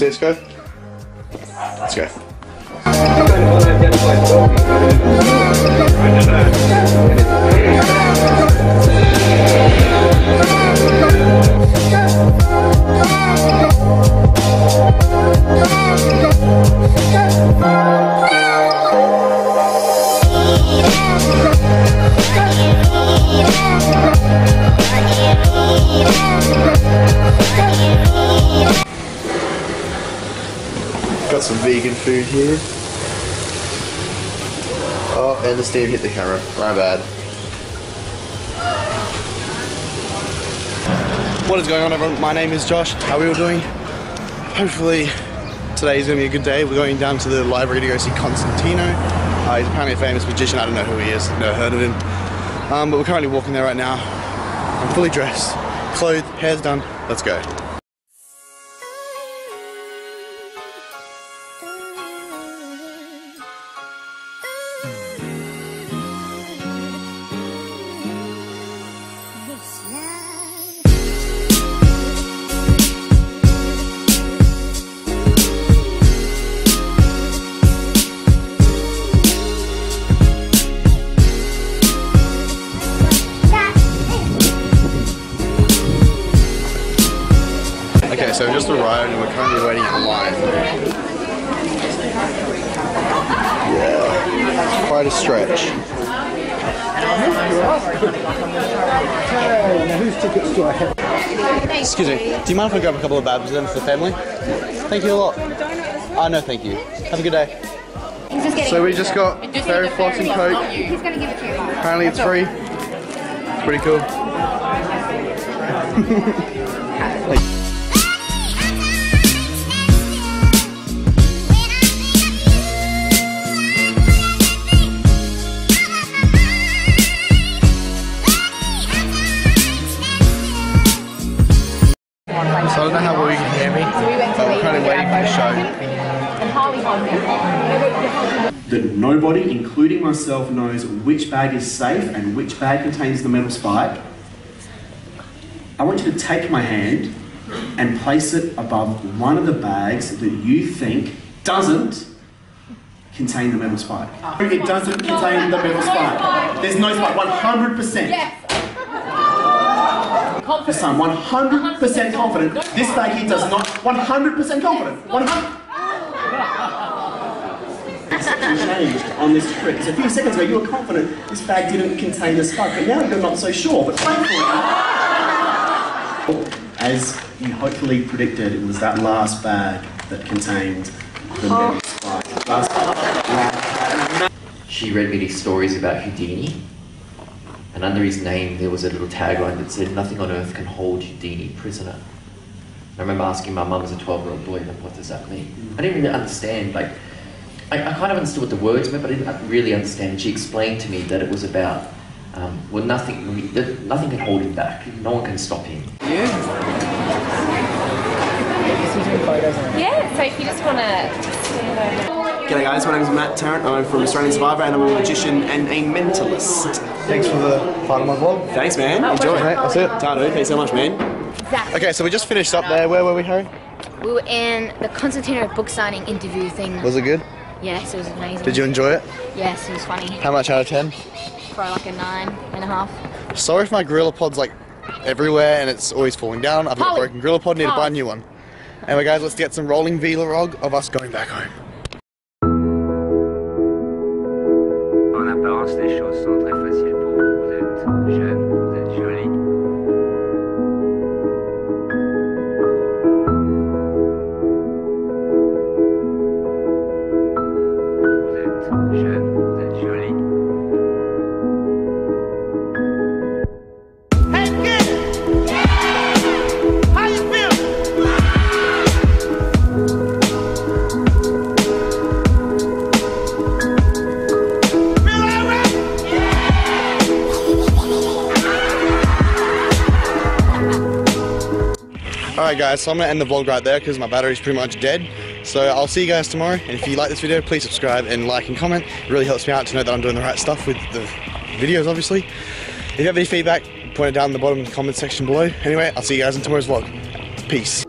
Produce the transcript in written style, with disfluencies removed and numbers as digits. Let's go. Let's go. Got some vegan food here. Oh, and the steam hit the camera. My bad. What is going on, everyone? My name is Josh. How are we all doing? Hopefully today is going to be a good day. We're going down to the library to go see Consentino. He's apparently a famous magician. I don't know who he is. I've never heard of him. But we're currently walking there right now. I'm fully dressed, clothed, hair's done. Let's go. So we just arrived and we're currently waiting in line. Yeah, quite a stretch. Excuse me, do you mind if I grab a couple of babs then for the family? Thank you a lot. Oh no, thank you. Have a good day. So we just got Fairy Floss and Coke. Apparently it's free. It's pretty cool. Like, I don't know how well you can hear me, but we're kind of waiting for the show. That nobody, including myself, knows which bag is safe and which bag contains the metal spike. I want you to take my hand and place it above one of the bags that you think doesn't contain the metal spike. It doesn't contain the metal spike. There's no spike, 100%. Yes. For some, 100% confident. This bag here does not. 100% confident. 100. Changed on this trip. So a few seconds ago, you were confident this bag didn't contain the spike, but now you're not so sure. But thankfully, as you hopefully predicted, it was that last bag that contained the metal spike. She read me these stories about Houdini. And under his name, there was a little tagline that said, "Nothing on earth can hold Houdini prisoner." And I remember asking my mum as a 12-year-old boy, like, what does that mean? I didn't really understand, like, I kind of understood what the words meant, but I didn't really understand. And she explained to me that it was about, well, nothing can hold him back. No one can stop him. Yeah, so if you just want to stand over. G'day guys, my name is Matt Tarrant, I'm from Australian Survivor and I'm a magician and a mentalist. Thanks for the part of my vlog. Thanks man, enjoy. Mate, that's it. Tado, thanks so much man. Exactly. Okay, so we just finished up there, where were we Harry? We were in the Consentino book signing interview thing. Was it good? Yes, it was amazing. Did you enjoy it? Yes, it was funny. How much out of 10? Probably like a 9.5. Sorry if my GorillaPod's like everywhere and it's always falling down. I've got a broken GorillaPod, need to buy a new one. Anyway guys, let's get some rolling vlog of us going back home. Les choses sont très faciles pour vous, vous êtes jeune, vous êtes jolie. Vous êtes jeune, vous êtes jolie. Hey kid! How you feel? Alright guys, so I'm going to end the vlog right there because my battery's pretty much dead. So I'll see you guys tomorrow, and if you like this video, please subscribe and like and comment. It really helps me out to know that I'm doing the right stuff with the videos, obviously. If you have any feedback, point it down in the bottom in the comment section below. Anyway, I'll see you guys in tomorrow's vlog. Peace.